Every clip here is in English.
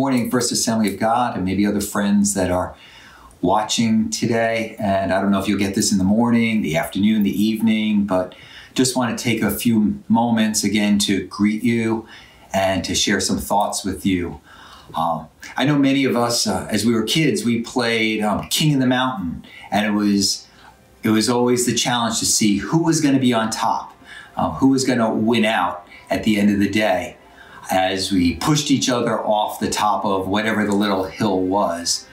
morning, First Assembly of God, and maybe other friends that are watching today. And I don't know if you'll get this in the morning, the afternoon, the evening, but just want to take a few moments again to greet you and to share some thoughts with you. I know many of us, as we were kids, we played King of the Mountain, and it was always the challenge to see who was going to be on top, who was going to win out at the end of the day, as we pushed each other off the top of whatever the little hill was.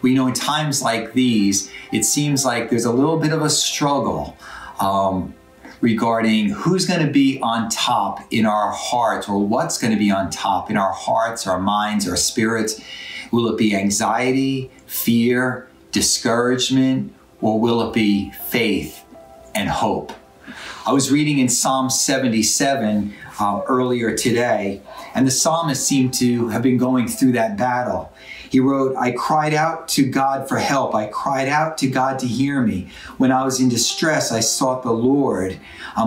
We know in times like these, it seems like there's a little bit of a struggle regarding who's going to be on top in our hearts, or what's going to be on top in our hearts, our minds, our spirits. Will it be anxiety, fear, discouragement, or will it be faith and hope? I was reading in Psalm 77 earlier today, and the psalmist seemed to have been going through that battle. He wrote, "I cried out to God for help. I cried out to God to hear me. When I was in distress, I sought the Lord."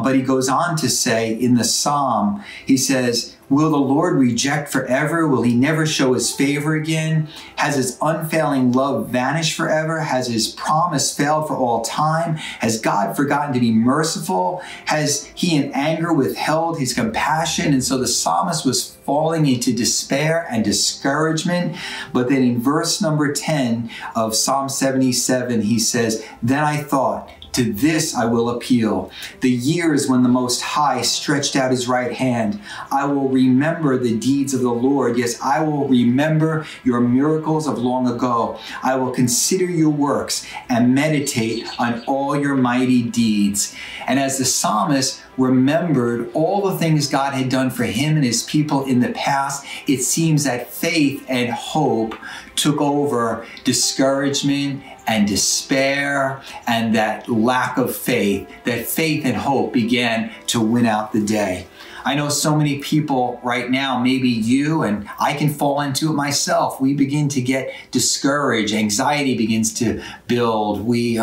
But he goes on to say in the psalm, he says, "Will the Lord reject forever? Will he never show his favor again? Has his unfailing love vanished forever? Has his promise failed for all time? Has God forgotten to be merciful? Has he in anger withheld his compassion?" And so the psalmist was falling into despair and discouragement. But then in verse number 10 of Psalm 77, he says, "Then I thought, to this I will appeal. The years when the Most High stretched out his right hand. I will remember the deeds of the Lord. Yes, I will remember your miracles of long ago. I will consider your works and meditate on all your mighty deeds." And as the psalmist remembered all the things God had done for him and his people in the past, it seems that faith and hope took over discouragement and despair and that lack of faith, that faith and hope began to win out the day. I know so many people right now, maybe you and I can fall into it myself. We begin to get discouraged. Anxiety begins to build. We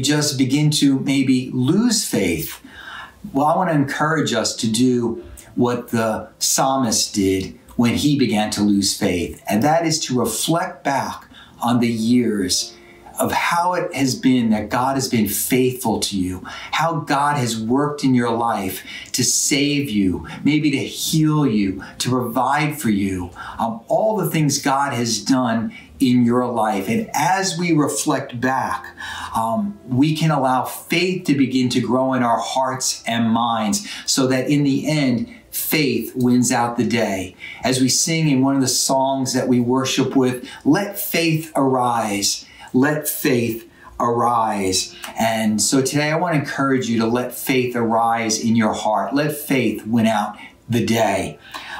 just begin to maybe lose faith. Well, I want to encourage us to do what the psalmist did when he began to lose faith, and that is to reflect back on the years of how it has been that God has been faithful to you, how God has worked in your life to save you, maybe to heal you, to provide for you, all the things God has done in your life. And as we reflect back, we can allow faith to begin to grow in our hearts and minds so that in the end, faith wins out the day. As we sing in one of the songs that we worship with, "Let faith arise, let faith arise." And so today I want to encourage you to let faith arise in your heart. Let faith win out the day.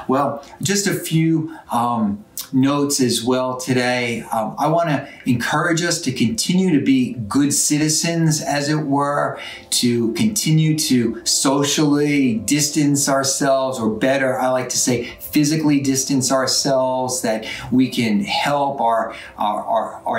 Well, just a few notes as well today. I want to encourage us to continue to be good citizens, as it were, to continue to socially distance ourselves, or better, I like to say, physically distance ourselves, that we can help our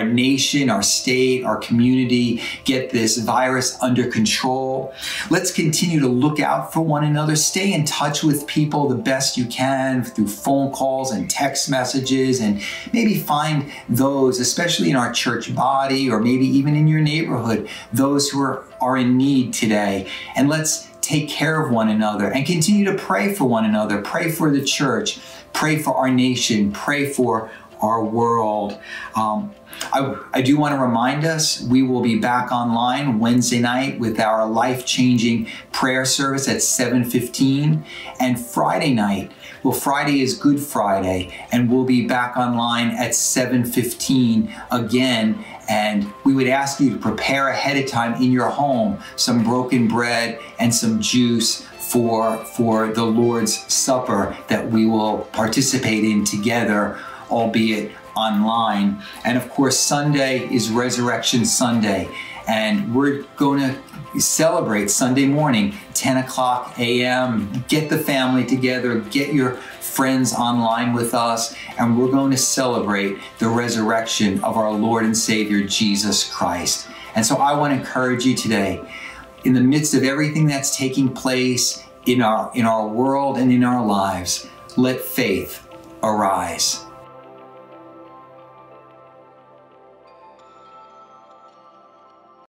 nation, our state, our community get this virus under control. Let's continue to look out for one another. Stay in touch with people the best you can through phone calls and text messages, and maybe find those, especially in our church body or maybe even in your neighborhood, those who are in need today. And let's take care of one another and continue to pray for one another, pray for the church, pray for our nation, pray for our world. I do want to remind us, we will be back online Wednesday night with our life-changing prayer service at 7:15, and Friday night, well, Friday is Good Friday, and we'll be back online at 7:15 again. And we would ask you to prepare ahead of time in your home some broken bread and some juice for the Lord's Supper that we will participate in together, albeit online. And of course, Sunday is Resurrection Sunday, and we're going to celebrate Sunday morning, 10 o'clock a.m. Get the family together, get your friends online with us, and we're going to celebrate the resurrection of our Lord and Savior, Jesus Christ. And so I want to encourage you today, in the midst of everything that's taking place in our world and in our lives, let faith arise.